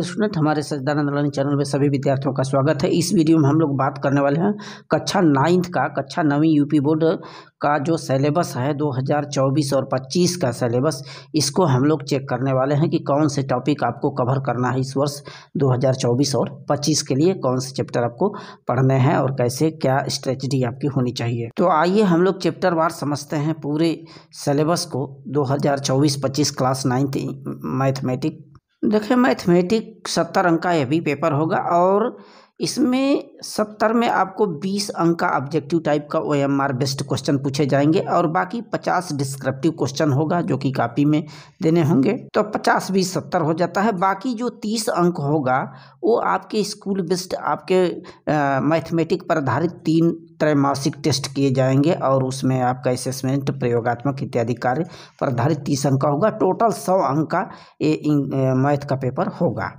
Student हमारे सच्चिदानंद learning channel में सभी विद्यार्थियों का स्वागत है। इस वीडियो में हम लोग बात करने वाले हैं कक्षा 9वीं यूपी बोर्ड का जो सिलेबस है 2024 और 25 का सिलेबस, इसको हम लोग चेक करने वाले हैं कि कौन से टॉपिक आपको कवर करना है इस वर्ष 2024 और 25 के लिए, कौन से चैप्टर आपको पढ़ने हैं और कैसे क्या स्ट्रेटजी आपकी होनी चाहिए। तो आइए हम लोग चैप्टर वार समझते हैं पूरे सिलेबस को 2024-25 क्लास 9 मैथमेटिक्स। देखिए, मैथमेटिक्स 70 अंक का यह भी पेपर होगा और इसमें 70 में आपको 20 अंक का ऑब्जेक्टिव टाइप का ओएमआर बेस्ट क्वेश्चन पूछे जाएंगे और बाकी 50 डिस्क्रिप्टिव क्वेश्चन होगा जो कि कॉपी में देने होंगे। तो 50, 20, 70 हो जाता है। बाकी जो 30 अंक होगा वो आपके स्कूल बेस्ड आपके मैथमेटिक्स पर आधारित 3 त्रैमासिक टेस्ट किए जाएंगे और उसमें आपका असेसमेंट, प्रयोगात्मक इत्यादि कार्य पर आधारित 30 अंक का होगा। टोटल 100 अंक का मैथ का पेपर होगा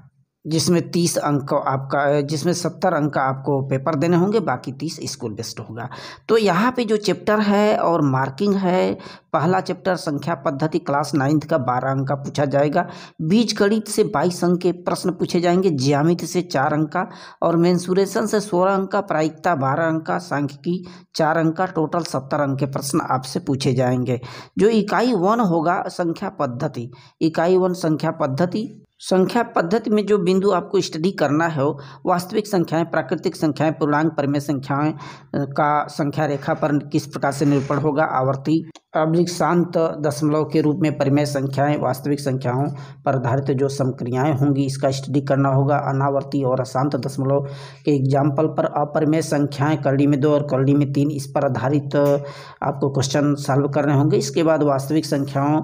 जिसमें 30 अंक आपका, जिसमें 70 अंक आपको पेपर देने होंगे, बाकी 30 स्कूल बेस्ड होगा। तो यहाँ पे जो चैप्टर है और मार्किंग है, पहला चैप्टर संख्या पद्धति क्लास 9 का 12 अंक का पूछा जाएगा। बीजगणित से 22 अंक के प्रश्न पूछे जाएंगे, ज्यामिति से 4 अंक का और मेंसुरेशन से 16 अंक का, प्रायिकता 12 अंक का, सांख्यिकी 4 अंक का, टोटल 70 अंक के प्रश्न आपसे पूछे जाएंगे। जो इकाई 1 होगा संख्या पद्धति, इकाई 1 संख्या पद्धति, संख्या पद्धति में जो बिंदु आपको स्टडी करना है वो वास्तविक संख्याएं, प्राकृतिक संख्याएं, पूर्णांक परिमेय संख्याएं का संख्या रेखा पर किस प्रकार से निरूपण होगा, आवर्ती अब्लिक शांत दशमलव के रूप में परिमेय संख्याएं, वास्तविक संख्याओं पर आधारित जो समक्रियाएं होंगी इसका स्टडी करना होगा। अनावर्ती और अशांत दशमलव के एग्जाम्पल पर अपरिमेय संख्याएं कलड़ी में 2 और कलड़ी में 3 इस पर आधारित आपको क्वेश्चन सॉल्व करने होंगे। इसके बाद वास्तविक संख्याओं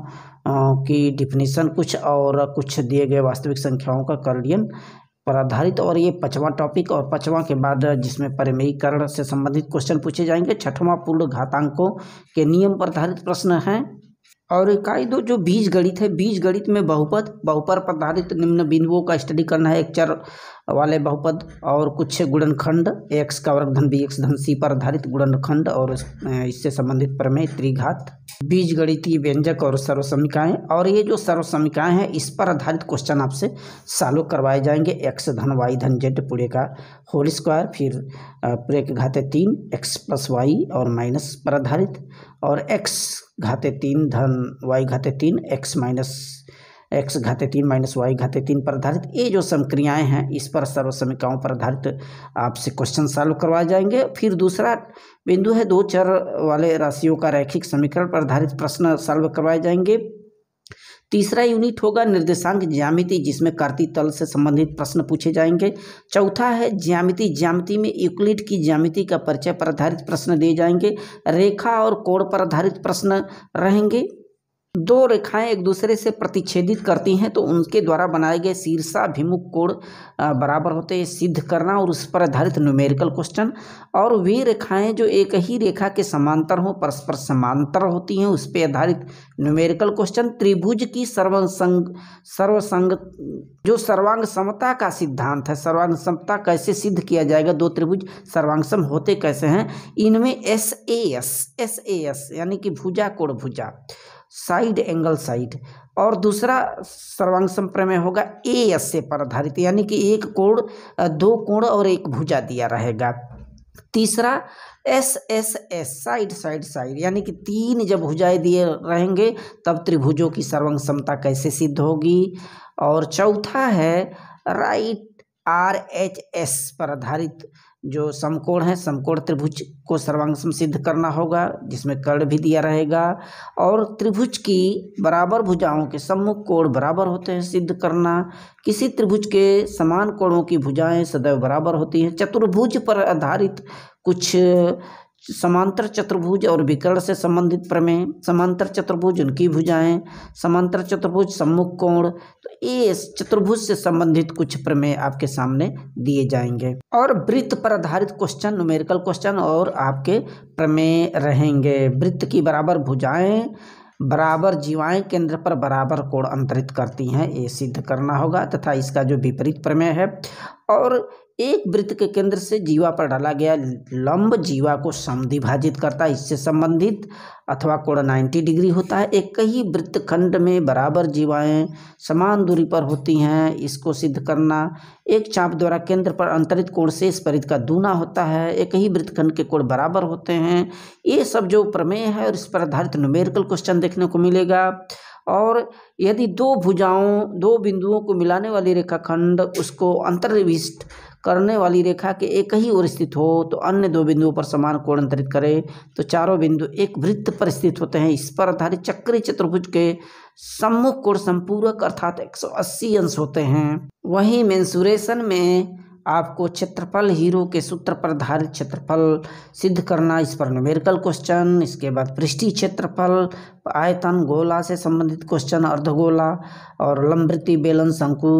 की डिफिनीशन कुछ और कुछ दिए गए वास्तविक संख्याओं का कर्लियन पर आधारित, और ये 5वां टॉपिक और 5वां के बाद जिसमें परिमेयीकरण से संबंधित क्वेश्चन पूछे जाएंगे। 6वां पूर्ण घातांकों के नियम पर आधारित प्रश्न हैं। और इकाई 2 जो बीजगणित है, बीजगणित में बहुपद, बहुपद पर आधारित निम्न बिंदुओं का स्टडी करना है, एक चर वाले बहुपद और कुछ गुणनखंड, एक्स का वर्ग धन bx धन c पर आधारित गुणनखंड और इससे संबंधित प्रमेय, त्रिघात, बीजगणितीय व्यंजक और सर्वसमीकाएं, और ये जो सर्वसमीकाएं हैं इस पर आधारित क्वेश्चन आपसे सॉल्व करवाए जाएंगे। x धन y धन z पूरे का होल स्क्वायर, फिर पूरे के घाते 3, x + y और माइनस पर आधारित, और x घाते 3 धन y घाते 3, x घाते 3 माइनस y घाते 3 पर आधारित ये जो समक्रियाएं हैं इस पर सर्वसमीकाओं पर आधारित आपसे क्वेश्चन सॉल्व करवाए जाएंगे। फिर दूसरा बिंदु है 2 चर वाले राशियों का रैखिक समीकरण पर आधारित प्रश्न सॉल्व करवाए जाएंगे। तीसरा यूनिट होगा निर्देशांक ज्यामिति, जिसमें कार्तीय तल से संबंधित प्रश्न पूछे जाएंगे। चौथा है ज्यामिति, ज्यामिति में यूक्लिड की ज्यामिति का परिचय पर आधारित प्रश्न दिए जाएंगे। रेखा और कोण पर आधारित प्रश्न रहेंगे। 2 रेखाएं एक दूसरे से प्रतिच्छेदित करती हैं तो उनके द्वारा बनाए गए शीर्षाभिमुख कोण बराबर होते हैं, सिद्ध करना और उस पर आधारित न्यूमेरिकल क्वेश्चन। और वे रेखाएं जो एक ही रेखा के समांतर हों, परस्पर समांतर होती हैं, उस पर आधारित न्यूमेरिकल क्वेश्चन। त्रिभुज की सर्वांग समता का सिद्धांत है, सर्वांग समता कैसे सिद्ध किया जाएगा, 2 त्रिभुज सर्वांगसम होते कैसे हैं, इनमें एस ए एस यानी कि भुजा कोण भुजा, साइड एंगल साइड। और दूसरा सर्वांगसम प्रमेय होगा ए एस पर आधारित, यानी कि 1 कोण 2 कोण और 1 भुजा दिया रहेगा। तीसरा S S S, side side side, यानी कि 3 जब भुजाएं दिए रहेंगे तब त्रिभुजों की सर्वांगसमता कैसे सिद्ध होगी। और चौथा है राइट आर एच एस पर आधारित जो समकोण है, समकोण त्रिभुज को सर्वांगसम सिद्ध करना होगा जिसमें कर्ण भी दिया रहेगा। और त्रिभुज की बराबर भुजाओं के सम्मुख कोण बराबर होते हैं, सिद्ध करना। किसी त्रिभुज के समान कोणों की भुजाएं सदैव बराबर होती हैं। चतुर्भुज पर आधारित कुछ समांतर चतुर्भुज और विकर्ण से संबंधित प्रमेय, समांतर चतुर्भुज उनकी भुजाएं, समांतर चतुर्भुज सम्मुख कोण, तो ये चतुर्भुज से संबंधित कुछ प्रमेय आपके सामने दिए जाएंगे। और वृत्त पर आधारित क्वेश्चन, न्यूमेरिकल क्वेश्चन और आपके प्रमेय रहेंगे। वृत्त की बराबर भुजाएं बराबर जीवाएं केंद्र पर बराबर कोण अंतरित करती हैं, ये सिद्ध करना होगा, तथा इसका जो विपरीत प्रमेय है। और एक वृत्त के केंद्र से जीवा पर डाला गया लंब जीवा को समद्विभाजित करता है, इससे संबंधित अथवा कोण 90 डिग्री होता है। एक ही वृत्त खंड में बराबर जीवाएं समान दूरी पर होती हैं, इसको सिद्ध करना। एक चाप द्वारा केंद्र पर अंतरित कोण से स्परित का दूना होता है। एक ही वृत्त खंड के कोण बराबर होते हैं। ये सब जो प्रमेय है और इस पर आधारित न्यूमेरिकल क्वेश्चन देखने को मिलेगा। और यदि दो बिंदुओं को मिलाने वाली रेखाखंड उसको अंतर्विष्ट करने वाली रेखा के एक ही ओर स्थित हो तो अन्य दो बिंदुओं पर समान कोण अंतरित करे तो चारों बिंदु एक वृत्त पर स्थित होते हैं। इस पर आधारित चक्रीय चतुर्भुज के सम्मुख कोण संपूरक अर्थात 180 अंश होते हैं। वहीं मेंसुरेशन में आपको क्षेत्रफल हीरो के सूत्र पर आधारित क्षेत्रफल सिद्ध करना, इस पर न्यूमेरिकल क्वेश्चन। इसके बाद पृष्ठीय क्षेत्रफल, आयतन, गोला से संबंधित क्वेश्चन, अर्धगोला और लंबवृत्तीय बेलन शंकु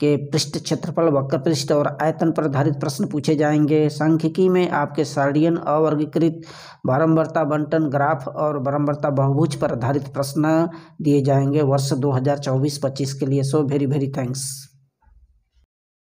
के पृष्ठ क्षेत्रफल, वक्र पृष्ठ और आयतन पर आधारित प्रश्न पूछे जाएंगे। सांख्यिकी में आपके सार्डियन अवर्गीकृत बारंबारता बंटन ग्राफ और बारंबारता बहुभुज पर आधारित प्रश्न दिए जाएंगे। वर्ष 2024-25 के लिए। So very very thanks.